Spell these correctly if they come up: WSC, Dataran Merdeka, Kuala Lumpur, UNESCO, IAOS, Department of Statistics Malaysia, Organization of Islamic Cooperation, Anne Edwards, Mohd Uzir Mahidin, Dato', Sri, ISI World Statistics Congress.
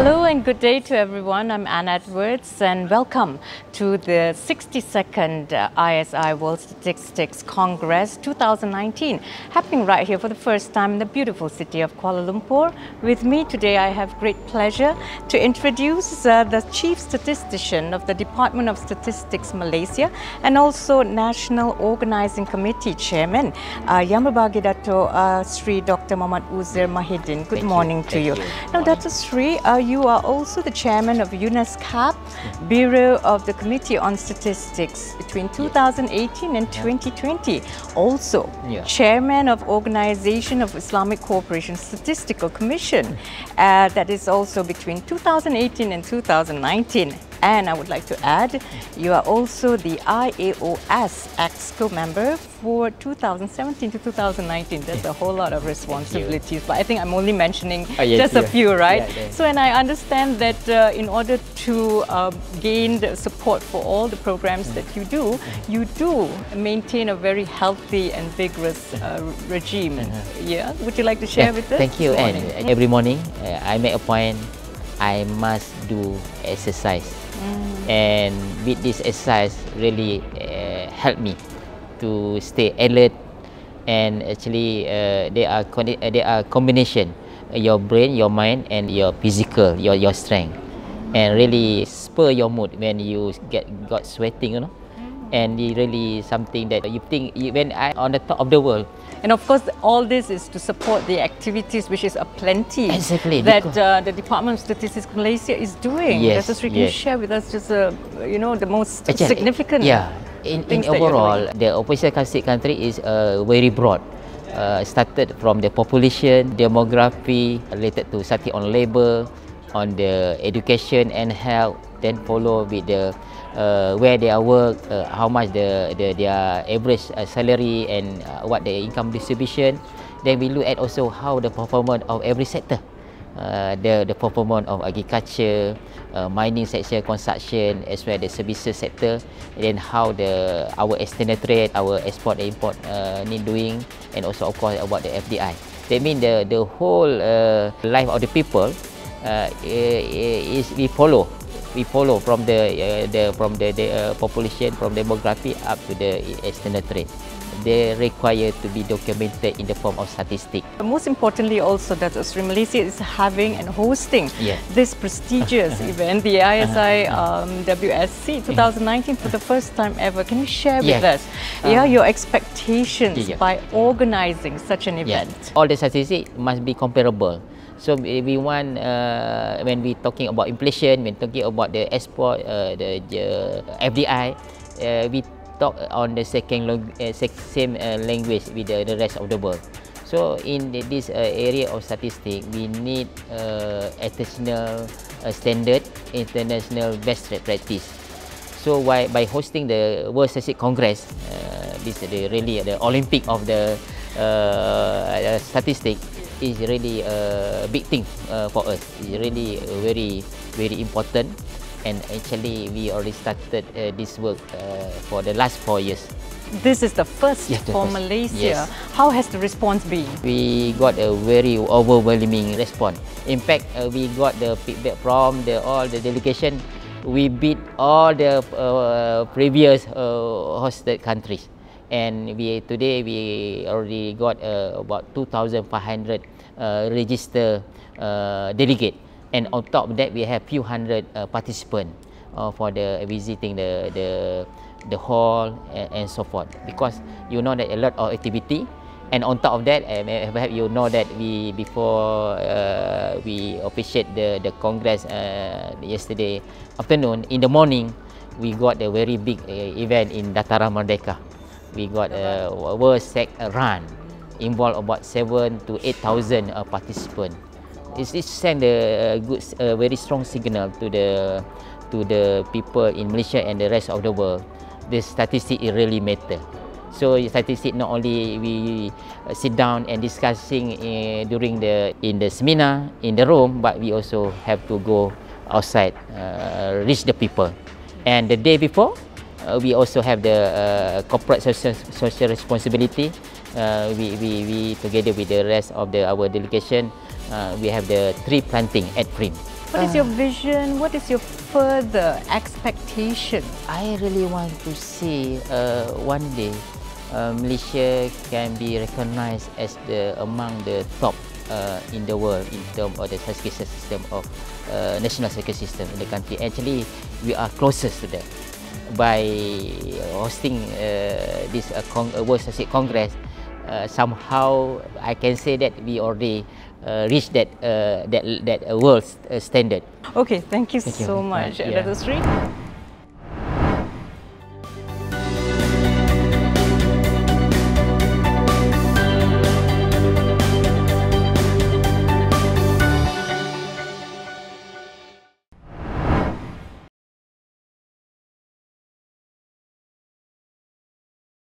Hello and good day to everyone. I'm Anne Edwards and welcome to the 62nd ISI World Statistics Congress 2019, happening right here for the first time in the beautiful city of Kuala Lumpur. With me today, I have great pleasure to introduce the Chief Statistician of the Department of Statistics Malaysia and also National Organizing Committee Chairman, Yang Berbahagia Dato' Sri Dr. Mohd Uzir Mahidin. Good morning to you. Now, Dato' Sri, you are also the chairman of UNESCO Bureau of the Committee on Statistics between 2018 and 2020. Also, chairman of Organization of Islamic Cooperation Statistical Commission, that is also between 2018 and 2019. And I would like to add, you are also the IAOS EXCO member for 2017 to 2019. That's a whole lot of responsibilities, but I think I'm only mentioning just a few, right? So, and I understand that in order to gain the support for all the programs that you do maintain a very healthy and vigorous regime. Would you like to share with us? Thank you, Anne. Every morning, I make a point. I must do exercise, and with this exercise really help me to stay alert. And actually there are combination, your brain, your mind, and your physical, your strength, and really spur your mood when you got sweating, you know. And really something that you think when I on the top of the world. And of course, all this is to support the activities, which is a plenty that the Department of Statistics Malaysia is doing. Can you share with us just you know, the most significant? In overall, the official statistic country is very broad. Started from the population, demography, related to statistic on labour, on the education and health, then follow with the where they are work, how much their average salary, and what the income distribution. Then we look at also how the performance of every sector, the performance of agriculture, mining sector, construction, as well as the services sector. And then how our external trade, our export and import need doing, and also of course about the FDI. That means the whole life of the people is we follow from the population, from demography up to the external trade. They require to be documented in the form of statistics. Most importantly also, that Malaysia is having and hosting this prestigious event, the ISI WSC 2019 for the first time ever. Can you share with us your expectations by organizing such an event? All the statistics must be comparable. So we want, when we talking about inflation, when talking about the export, the FDI, we talk on the same language with the rest of the world. So in this area of statistics, we need international standard, international best practice. So by hosting the World Statistics Congress, this is really the Olympic of the statistics. Is really a big thing for us. It's really very, very important. And actually, we already started this work for the last 4 years. This is the first for Malaysia. How has the response been? We got a very overwhelming response. In fact, we got the feedback from all the delegation. We beat all the previous hosted countries. And today we already got about 2,500 registered delegates, and on top of that we have few hundred participants for the visiting the hall and so forth. Because you know that a lot of activity, and on top of that, perhaps you know that we before we officiate the congress yesterday afternoon. In the morning, we got a very big event in Dataran Merdeka. We got a World Sec Run, involved about 7,000 to 8,000 participants. It sent a very strong signal to the people in Malaysia and the rest of the world. The statistics really matter. So statistics, not only we sit down and discussing during in the seminar in the room, but we also have to go outside, reach the people. And the day before, we also have the corporate social responsibility. We together with the rest of our delegation, we have the tree planting at Prim. What is your vision? What is your further expectation? I really want to see one day Malaysia can be recognized as among the top in the world in terms of the statistical system of national statistical system in the country. Actually, we are closest to that by hosting this World Statistics Congress. Somehow, I can say that we already reached that world standard. Okay, thank you so much, Dato' Sri.